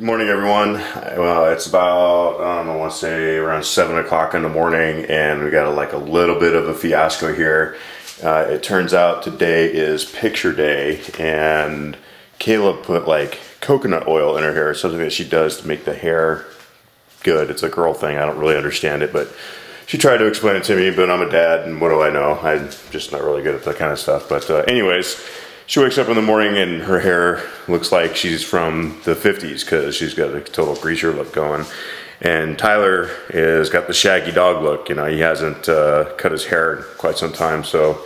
Good morning, everyone. Well, it's about, I want to say around 7 o'clock in the morning, and we got a little bit of a fiasco here. It turns out today is picture day, and Kayla put coconut oil in her hair. It's something that she does to make the hair good. It's a girl thing. I don't really understand it, but she tried to explain it to me, but I'm a dad, and what do I know? I'm just not really good at that kind of stuff. But anyways, she wakes up in the morning and her hair looks like she's from the 50s because she's got a total greaser look going. And Tyler has got the shaggy dog look. You know, he hasn't cut his hair in quite some time, so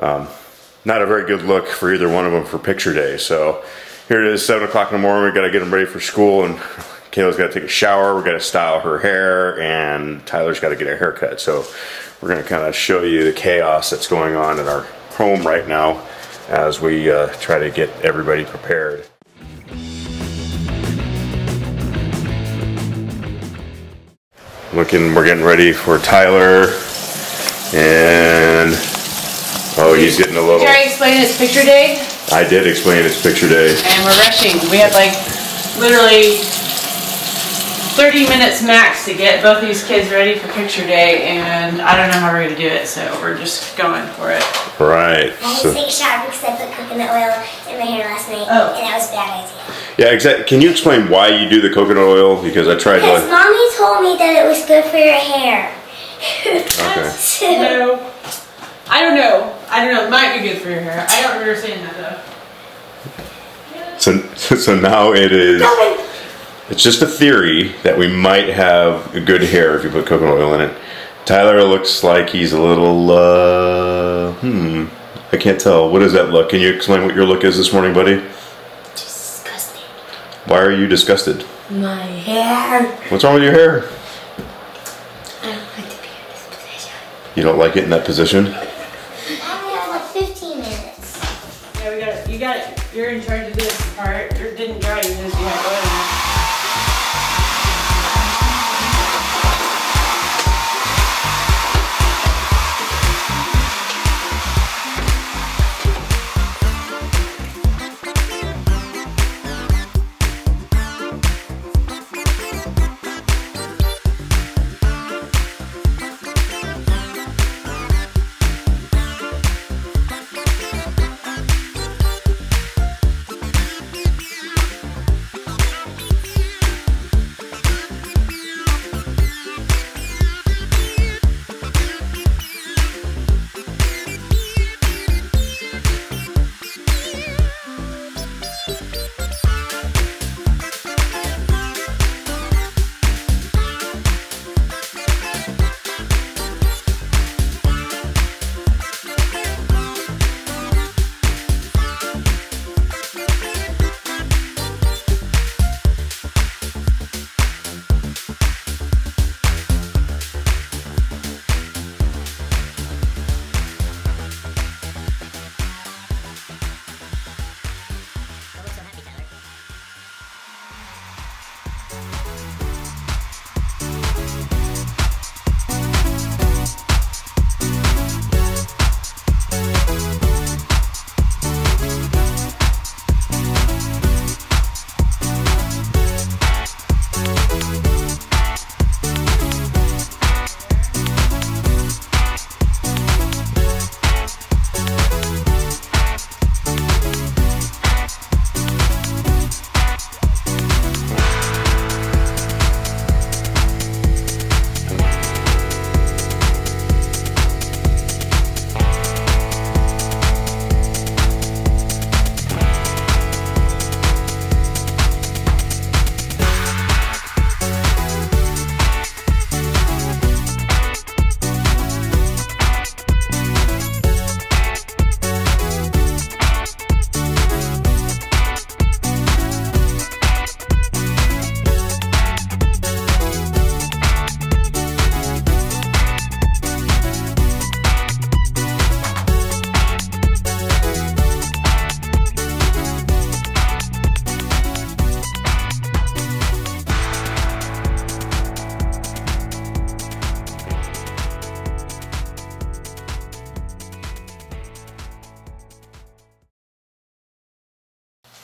not a very good look for either one of them for picture day. So here it is, 7 o'clock in the morning. We've got to get them ready for school, and Kayla's got to take a shower. We've got to style her hair, and Tyler's got to get a haircut. So we're going to kind of show you the chaos that's going on in our home right now as we try to get everybody prepared. We're getting ready for Tyler, and oh, he's getting a little. Did I explain his picture day? I did explain his picture day. And we're rushing. We had literally 30 minutes max to get both these kids ready for picture day, and I don't know how we're going to do it, so we're just going for it. Right. I had to take a shower because I put coconut oil in my hair last night, and that was a bad idea. Yeah, exactly. Can you explain why you do the coconut oil? Because I tried. Because Mommy told me that it was good for your hair. Okay. No. I don't know. It might be good for your hair. I don't remember saying that, though. So now it is. Nothing. It's just a theory that we might have good hair if you put coconut oil in it. Tyler looks like he's a little, I can't tell. What is that look? Can you explain what your look is this morning, buddy? Disgusted. Why are you disgusted? My hair. What's wrong with your hair? I don't like to be in this position. You don't like it in that position? I only have 15 minutes. Yeah, you got it. You're in charge of this part. You didn't dry it because you had oil in it.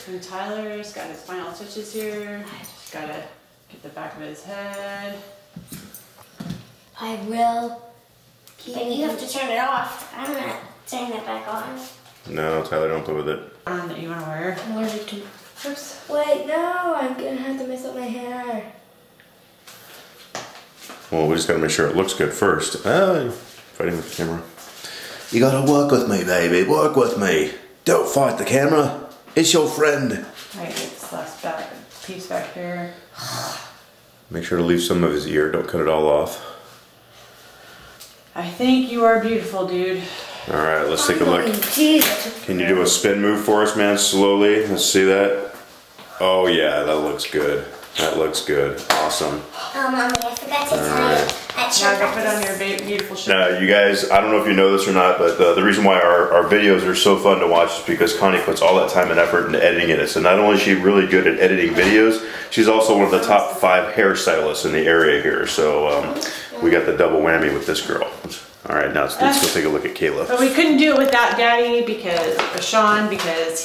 And Tyler's got his final touches here. Just gotta get the back of his head. I will keep it. You have to turn it off. I'm not turning that back on. No, Tyler, don't play with it. That you want to wear? I'm allergic to. Oops. Wait, no, I'm gonna have to mess up my hair. Well, we just gotta make sure it looks good first. Oh, you're fighting with the camera. You gotta work with me, baby. Work with me. Don't fight the camera. It's your friend. All right, get this last piece back here. Make sure to leave some of his ear. Don't cut it all off. I think you are beautiful, dude. All right, let's take a look. Can you do a spin move for us, man? Slowly, let's see that. Oh yeah, that looks good. That looks good. Awesome. Oh, Mommy, I forgot to tell you. Now go put on your beautiful shirt. Now, you guys, I don't know if you know this or not, but the reason why our videos are so fun to watch is because Connie puts all that time and effort into editing it. So not only is she really good at editing videos, she's also one of the top 5 hairstylists in the area here. So we got the double whammy with this girl. All right, now let's go take a look at Kayla. But we couldn't do it without Daddy because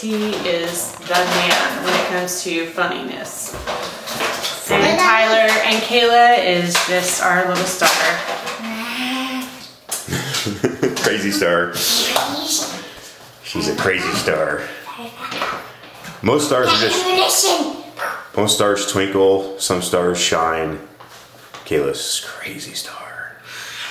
he is the man when it comes to funniness. And Tyler and Kayla is just our little star. Crazy star. She's a crazy star. Most stars are just. Most stars twinkle. Some stars shine. Kayla's crazy star.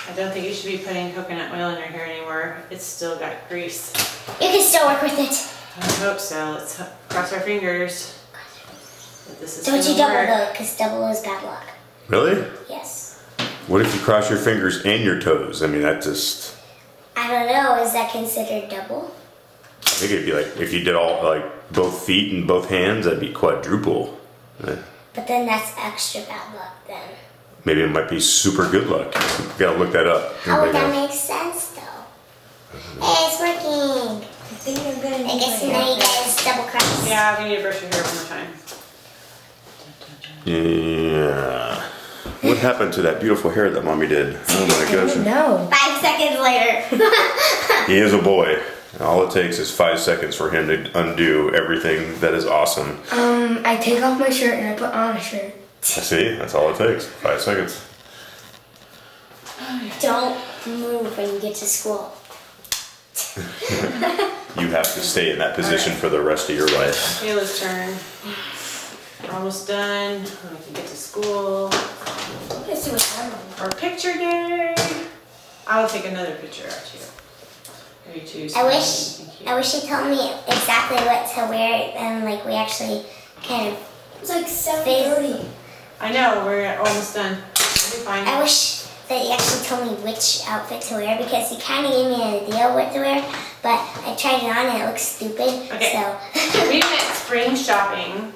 I don't think you should be putting coconut oil in your hair anymore. It's still got grease. You can still work with it. I hope so. Let's cross our fingers. That this is don't you double because double is bad luck. Really? Yes. What if you cross your fingers and your toes? I mean, that just... I don't know. Is that considered double? I think it'd be like, if you did all, like, both feet and both hands, that'd be quadruple. But then that's extra bad luck then. Maybe it might be super good luck. You gotta look that up. Oh, that makes sense though. Hey, it's working. I think I'm gonna. I guess now you guys double cross. Yeah, we need to brush your hair one more time. Yeah. What happened to that beautiful hair that Mommy did? Oh my gosh. No. 5 seconds later. He is a boy. All it takes is 5 seconds for him to undo everything that is awesome. I take off my shirt and I put on a shirt. See, that's all it takes. 5 seconds. Don't move when you get to school. You have to stay in that position for the rest of your life. Kayla's turn. We're almost done. We can get to school. Let's do what's happening. Our picture day. I'll take another picture out you. I wish you told me exactly what to wear and like we actually kind of. It's like 7:30. I know, we're almost done. We'll be fine. I wish that you actually told me which outfit to wear because you kind of gave me an idea of what to wear, but I tried it on and it looks stupid. Okay. So we went spring shopping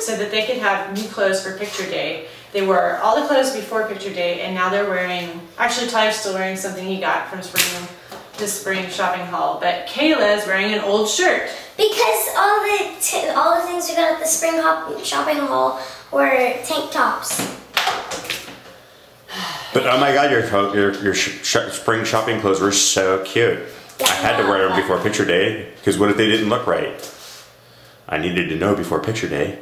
so that they could have new clothes for picture day. They wore all the clothes before picture day, and now they're wearing. Actually, Tyler's still wearing something he got from this spring shopping haul, but Kayla's wearing an old shirt because all the things we got at the spring shopping haul. Or tank tops. But oh my god, your spring shopping clothes were so cute. Yeah, I had to wear them before picture day, because what if they didn't look right? I needed to know before picture day.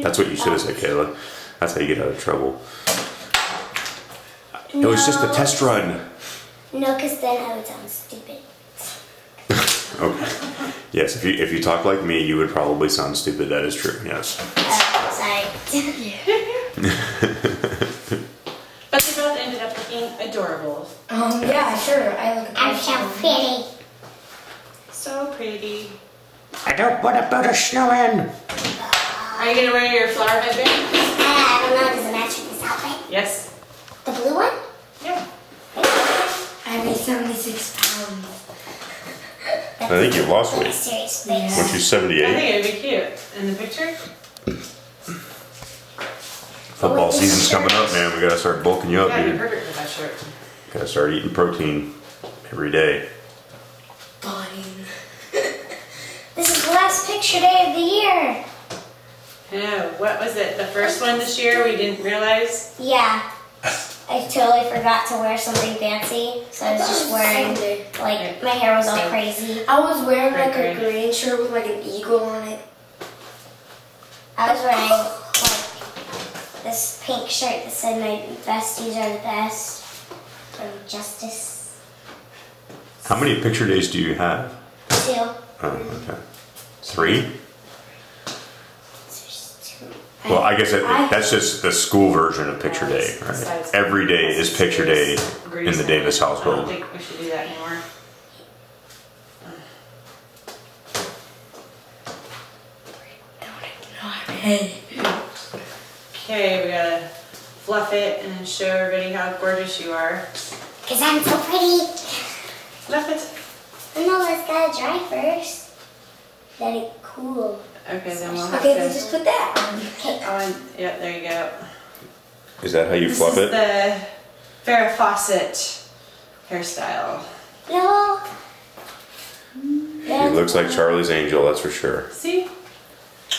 That's what you should have said, Kayla. That's how you get out of trouble. No. It was just a test run. No, because then I would sound stupid. Okay. Yes, if you talk like me, you would probably sound stupid. That is true, yes. Sorry. But they both ended up looking adorable. Yeah, sure. I'm so pretty. So pretty. I don't want to put a snowman. Are you going to wear your flower headband? I don't know. Does it match with this outfit? Yes. The blue one? Yeah. I weigh 76 pounds. I think you've lost weight. Seriously. Yeah. Weren't you 78? I think it'd be cute. In the picture? Football season's coming up, man. We gotta start bulking you up, dude. Perfect for that shirt. Gotta start eating protein every day. Fine. This is the last picture day of the year. I know. What was it? The first one this year we didn't realize? Yeah. I totally forgot to wear something fancy, so I was just wearing, like, my hair was all crazy. I was wearing, like, a green shirt with, like, an eagle on it. I was wearing like this pink shirt that said my besties are the best, from Justice. How many picture days do you have? 2. Oh, okay. 3? Well, I guess that's just the school version of picture day, right? Every day is picture day in the Davis household. I don't think we should do that anymore. Okay, we gotta fluff it and show everybody how gorgeous you are. Because I'm so pretty. Fluff it. No, it's gotta dry first. Let it cool. Okay, then we'll have to... Okay, we'll just put that on. Okay. Yep, there you go. Is that how you fluff it? This is the Farrah Fawcett hairstyle. No. She looks like Charlie's Angel, that's for sure. See?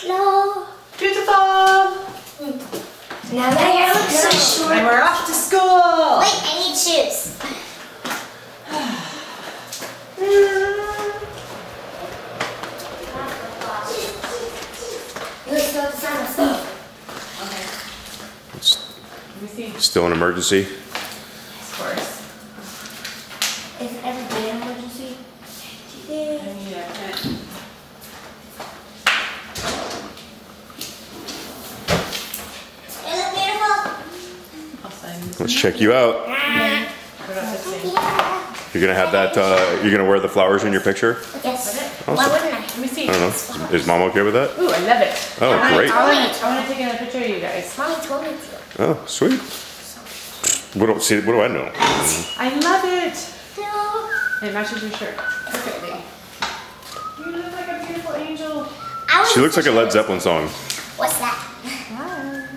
No. Beautiful. Now my hair looks so short. And we're off to school. Wait, I need shoes. Still an emergency? Of course. Is every day an emergency? Yeah. I need a pen. Is it beautiful? Let's check you out. Yeah. You're gonna have that. You're gonna wear the flowers in your picture. Yes. Awesome. Why wouldn't I? Let me see. I don't know. Is Mom okay with that? Ooh, I love it. Oh, great. I want to take a picture of you guys. Mommy told me to. Oh, sweet. What do I know? I love it. No. It matches your shirt. Perfectly. You look like a beautiful angel. She looks like a Led Zeppelin song. What's that? Hi.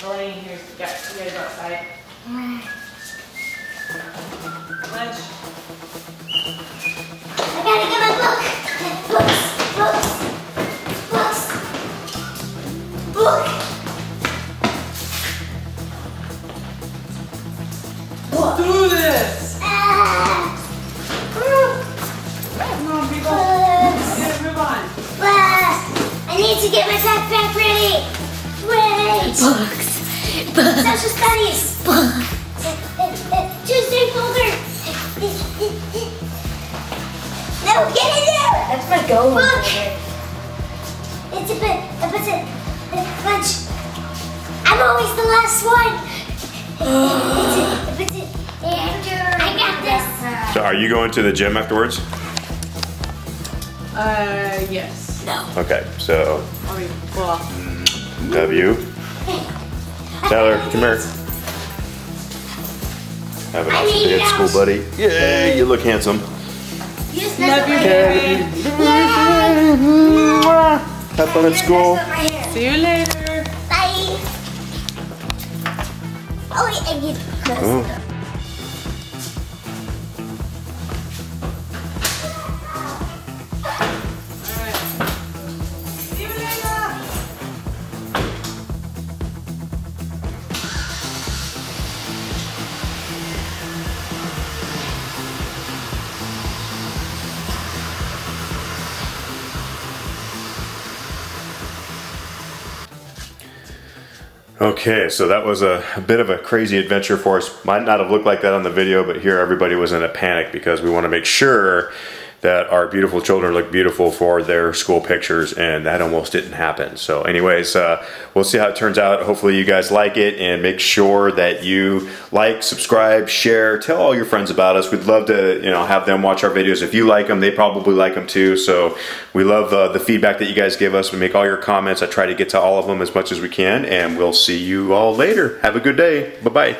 Well, I need you guys outside. Lunch. I gotta get my book. Books. Do this! Come on, people. Okay, move on. I need to get my backpack ready. Wait. Books. Social studies. Books. Tuesday folder. No, get in there. That's my goal. Book. It's a bit. Lunch. I'm always the last one. I got this. So are you going to the gym afterwards? Yes. No. Okay, so. W. Tyler, come here. Have a nice day at school, buddy. Yay, you look handsome. Love you, baby. Have fun at school. See you later. Bye. Oh, wait, I need this. Okay, so that was a bit of a crazy adventure for us. Might not have looked like that on the video, but here everybody was in a panic because we want to make sure that our beautiful children look beautiful for their school pictures, and that almost didn't happen. So anyways, we'll see how it turns out. Hopefully you guys like it, and make sure that you like, subscribe, share, tell all your friends about us. We'd love to, you know, have them watch our videos. If you like them, they probably like them too. So we love the feedback that you guys give us. We make all your comments. I try to get to all of them as much as we can, and we'll see you all later. Have a good day. Bye-bye.